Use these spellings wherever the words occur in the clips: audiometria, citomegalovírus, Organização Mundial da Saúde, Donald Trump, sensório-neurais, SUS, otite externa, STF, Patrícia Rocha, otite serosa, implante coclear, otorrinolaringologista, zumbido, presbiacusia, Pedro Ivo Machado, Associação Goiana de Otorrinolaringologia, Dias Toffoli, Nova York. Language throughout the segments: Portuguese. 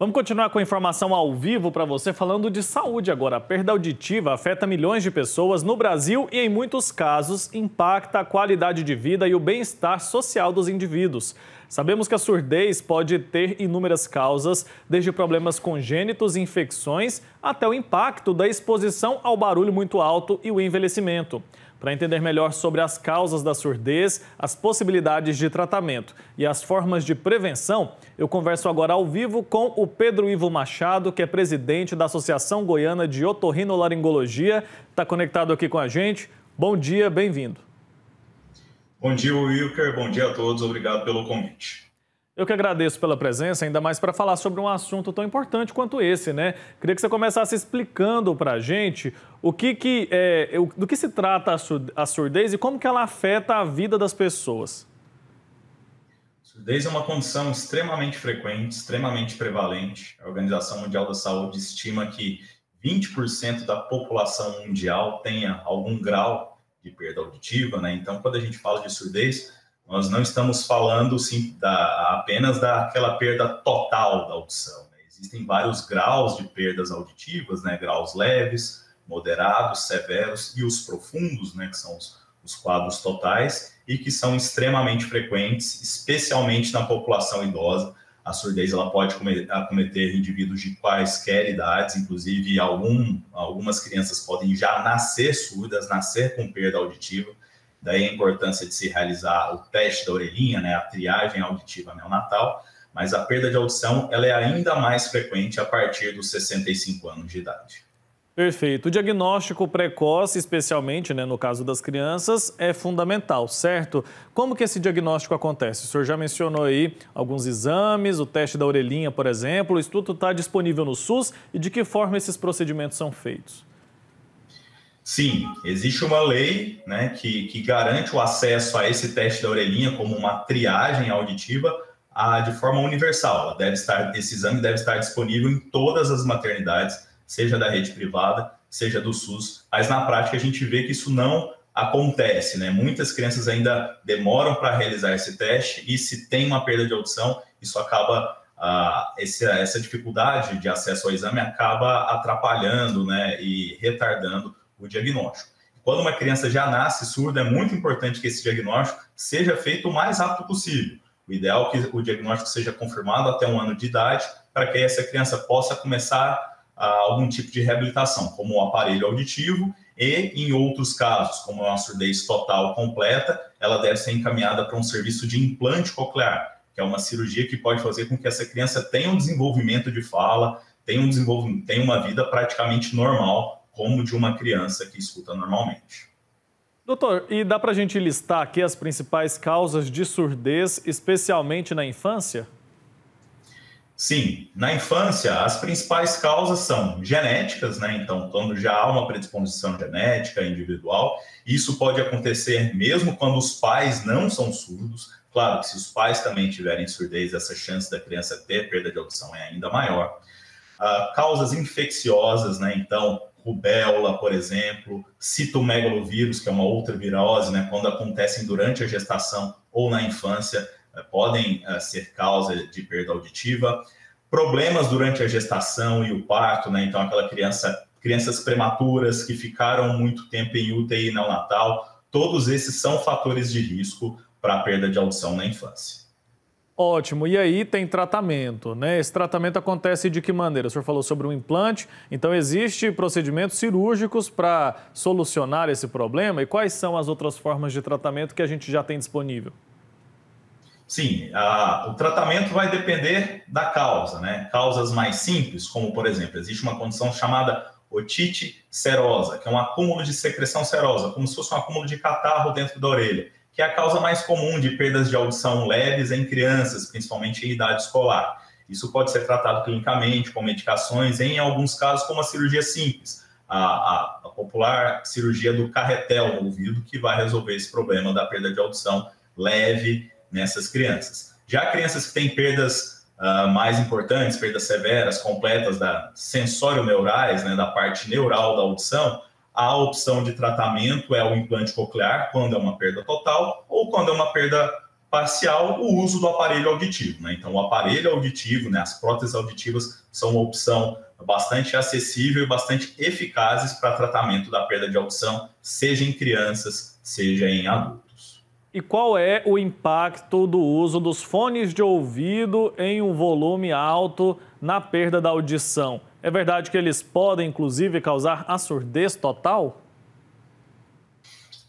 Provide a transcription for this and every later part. Vamos continuar com a informação ao vivo para você, falando de saúde agora. A perda auditiva afeta milhões de pessoas no Brasil e, em muitos casos, impacta a qualidade de vida e o bem-estar social dos indivíduos. Sabemos que a surdez pode ter inúmeras causas, desde problemas congênitos, infecções, até o impacto da exposição ao barulho muito alto e o envelhecimento. Para entender melhor sobre as causas da surdez, as possibilidades de tratamento e as formas de prevenção, eu converso agora ao vivo com o Pedro Ivo Machado, que é presidente da Associação Goiana de Otorrinolaringologia. Está conectado aqui com a gente. Bom dia, bem-vindo. Bom dia, Wilker. Bom dia a todos. Obrigado pelo convite. Eu que agradeço pela presença, ainda mais para falar sobre um assunto tão importante quanto esse, né? Queria que você começasse explicando para a gente do que se trata a surdez e como que ela afeta a vida das pessoas. A surdez é uma condição extremamente frequente, extremamente prevalente. A Organização Mundial da Saúde estima que 20% da população mundial tenha algum grau de perda auditiva, né? Então, quando a gente fala de surdez, nós não estamos falando apenas daquela perda total da audição, né? Existem vários graus de perdas auditivas, né? Graus leves, moderados, severos e os profundos, né? Que são os quadros totais e que são extremamente frequentes, especialmente na população idosa. A surdez ela pode acometer indivíduos de quaisquer idades, inclusive algumas crianças podem já nascer surdas, nascer com perda auditiva. Daí a importância de se realizar o teste da orelhinha, né, a triagem auditiva neonatal, mas a perda de audição ela é ainda mais frequente a partir dos 65 anos de idade. Perfeito. O diagnóstico precoce, especialmente, né, no caso das crianças, é fundamental, certo? Como que esse diagnóstico acontece? O senhor já mencionou aí alguns exames, o teste da orelhinha, por exemplo. O estudo está disponível no SUS e de que forma esses procedimentos são feitos? Sim, existe uma lei, né, que garante o acesso a esse teste da orelhinha como uma triagem auditiva de forma universal. Ela deve estar, esse exame deve estar disponível em todas as maternidades, seja da rede privada, seja do SUS, mas na prática a gente vê que isso não acontece, né? Muitas crianças ainda demoram para realizar esse teste e se tem uma perda de audição, isso acaba... essa dificuldade de acesso ao exame acaba atrapalhando, né, e retardando o diagnóstico. Quando uma criança já nasce surda, é muito importante que esse diagnóstico seja feito o mais rápido possível. O ideal é que o diagnóstico seja confirmado até 1 ano de idade, para que essa criança possa começar algum tipo de reabilitação, como o aparelho auditivo, e em outros casos, como uma surdez total completa, ela deve ser encaminhada para um serviço de implante coclear, que é uma cirurgia que pode fazer com que essa criança tenha um desenvolvimento de fala, tenha uma vida praticamente normal, como de uma criança que escuta normalmente. Doutor, e dá para a gente listar aqui as principais causas de surdez, especialmente na infância? Sim, na infância as principais causas são genéticas, né? Então, quando já há uma predisposição genética individual, isso pode acontecer mesmo quando os pais não são surdos. Claro que se os pais também tiverem surdez, essa chance da criança ter perda de audição é ainda maior. Causas infecciosas, né? Então, rubéola, por exemplo, citomegalovírus, que é uma outra virose, né, quando acontecem durante a gestação ou na infância, podem ser causa de perda auditiva. Problemas durante a gestação e o parto, né, então aquela crianças prematuras que ficaram muito tempo em UTI neonatal, todos esses são fatores de risco para a perda de audição na infância. Ótimo. E aí tem tratamento, né? Esse tratamento acontece de que maneira? O senhor falou sobre um implante, então existem procedimentos cirúrgicos para solucionar esse problema? E quais são as outras formas de tratamento que a gente já tem disponível? Sim, o tratamento vai depender da causa, né? Causas mais simples, como por exemplo, existe uma condição chamada otite serosa, que é um acúmulo de secreção serosa, como se fosse um acúmulo de catarro dentro da orelha, que é a causa mais comum de perdas de audição leves em crianças, principalmente em idade escolar. Isso pode ser tratado clinicamente, com medicações, em alguns casos com uma cirurgia simples, a popular cirurgia do carretel no ouvido, que vai resolver esse problema da perda de audição leve nessas crianças. Já crianças que têm perdas mais importantes, perdas severas, completas, da sensório-neurais, né, da parte neural da audição, a opção de tratamento é o implante coclear, quando é uma perda total ou quando é uma perda parcial o uso do aparelho auditivo, né? Então, o aparelho auditivo, né, as próteses auditivas são uma opção bastante acessível e bastante eficazes para tratamento da perda de audição, seja em crianças, seja em adultos. E qual é o impacto do uso dos fones de ouvido em um volume alto na perda da audição? É verdade que eles podem, inclusive, causar a surdez total?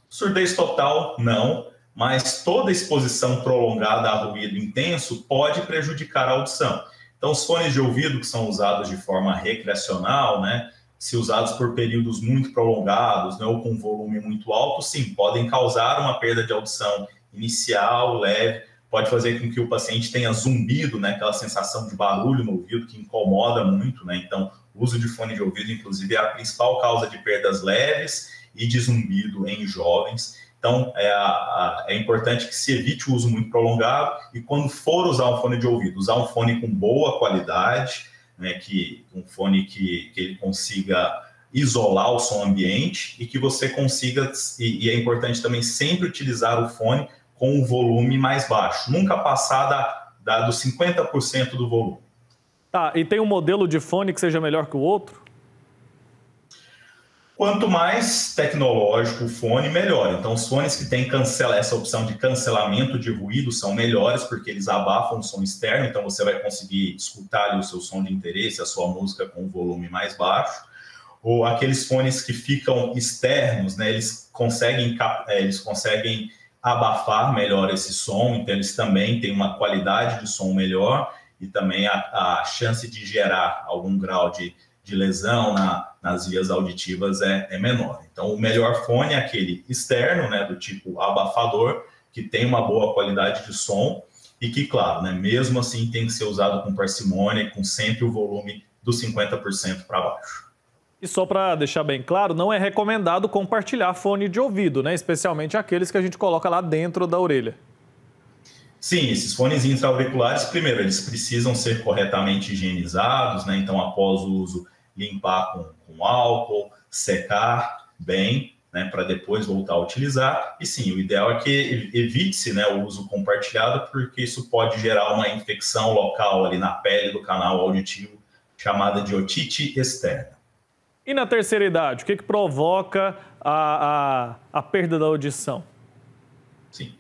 Surdez total, não, mas toda exposição prolongada a ruído intenso pode prejudicar a audição. Então, os fones de ouvido que são usados de forma recreacional, né, se usados por períodos muito prolongados, né, ou com volume muito alto, sim, podem causar uma perda de audição inicial, leve, pode fazer com que o paciente tenha zumbido, né, aquela sensação de barulho no ouvido que incomoda muito, né? Então, o uso de fone de ouvido, inclusive, é a principal causa de perdas leves e de zumbido em jovens. Então, é importante que se evite o uso muito prolongado e quando for usar um fone de ouvido, usar um fone com boa qualidade, né, um fone que ele consiga isolar o som ambiente e que você consiga, e é importante também sempre utilizar o fone com um volume mais baixo, nunca passar dos 50% do volume. Tá, e tem um modelo de fone que seja melhor que o outro? Quanto mais tecnológico o fone, melhor. Então, os fones que têm essa opção de cancelamento de ruído são melhores porque eles abafam o som externo, então você vai conseguir escutar ali o seu som de interesse, a sua música com um volume mais baixo. Ou aqueles fones que ficam externos, né, eles conseguem abafar melhor esse som, então eles também têm uma qualidade de som melhor e também a chance de gerar algum grau de lesão nas vias auditivas é menor. Então, o melhor fone é aquele externo, né, do tipo abafador, que tem uma boa qualidade de som e que, claro, né, mesmo assim tem que ser usado com parcimônia e com sempre o volume dos 50% para baixo. E só para deixar bem claro, não é recomendado compartilhar fone de ouvido, né, especialmente aqueles que a gente coloca lá dentro da orelha. Sim, esses fones intra-auriculares, primeiro, eles precisam ser corretamente higienizados, né? Então, após o uso, limpar com álcool, secar bem, né? Para depois voltar a utilizar. E sim, o ideal é que evite-se, né, o uso compartilhado, porque isso pode gerar uma infecção local ali na pele do canal auditivo, chamada de otite externa. E na terceira idade, o que provoca a perda da audição? Sim.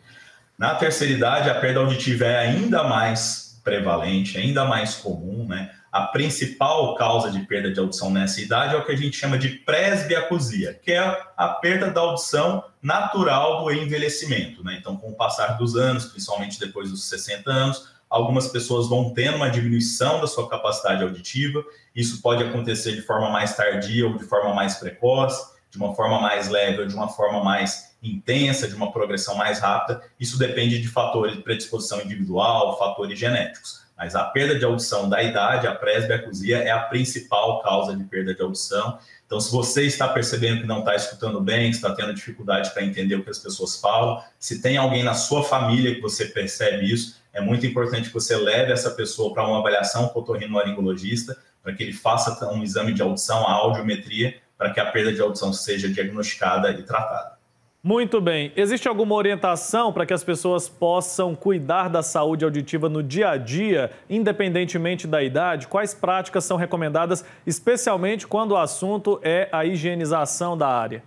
Na terceira idade, a perda auditiva é ainda mais prevalente, ainda mais comum, né? A principal causa de perda de audição nessa idade é o que a gente chama de presbiacusia, que é a perda da audição natural do envelhecimento, né? Então, com o passar dos anos, principalmente depois dos 60 anos, algumas pessoas vão tendo uma diminuição da sua capacidade auditiva. Isso pode acontecer de forma mais tardia ou de forma mais precoce, de uma forma mais leve ou de uma forma mais intensa, de uma progressão mais rápida. Isso depende de fatores de predisposição individual, fatores genéticos. Mas a perda de audição da idade, a presbiacusia, é a principal causa de perda de audição. Então, se você está percebendo que não está escutando bem, que está tendo dificuldade para entender o que as pessoas falam, se tem alguém na sua família que você percebe isso, é muito importante que você leve essa pessoa para uma avaliação com o otorrinolaringologista, para que ele faça um exame de audição, a audiometria, para que a perda de audição seja diagnosticada e tratada. Muito bem. Existe alguma orientação para que as pessoas possam cuidar da saúde auditiva no dia a dia, independentemente da idade? Quais práticas são recomendadas, especialmente quando o assunto é a higienização da área?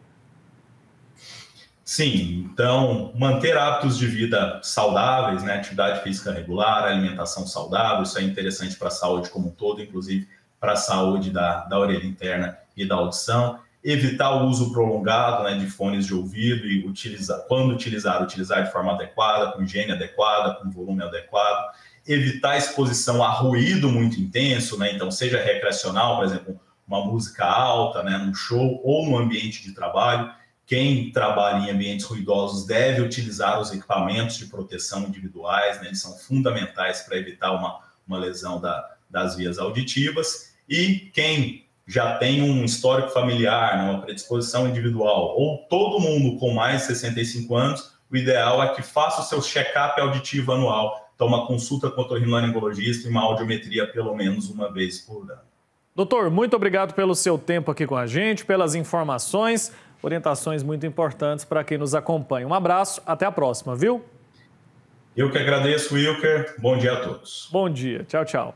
Sim, então manter hábitos de vida saudáveis, né? Atividade física regular, alimentação saudável, isso é interessante para a saúde como um todo, inclusive para a saúde da orelha interna e da audição. Evitar o uso prolongado, né, de fones de ouvido e utilizar de forma adequada, com higiene adequada, com volume adequado. Evitar exposição a ruído muito intenso, né, então seja recreacional, por exemplo, uma música alta, né, num show ou no ambiente de trabalho. Quem trabalha em ambientes ruidosos deve utilizar os equipamentos de proteção individuais, né, eles são fundamentais para evitar uma lesão das vias auditivas. E quem já tem um histórico familiar, né, uma predisposição individual, ou todo mundo com mais de 65 anos, o ideal é que faça o seu check-up auditivo anual, então uma consulta com o otorrinolaringologista e uma audiometria pelo menos uma vez por ano. Doutor, muito obrigado pelo seu tempo aqui com a gente, pelas informações, orientações muito importantes para quem nos acompanha. Um abraço, até a próxima, viu? Eu que agradeço, Wilker. Bom dia a todos. Bom dia. Tchau, tchau.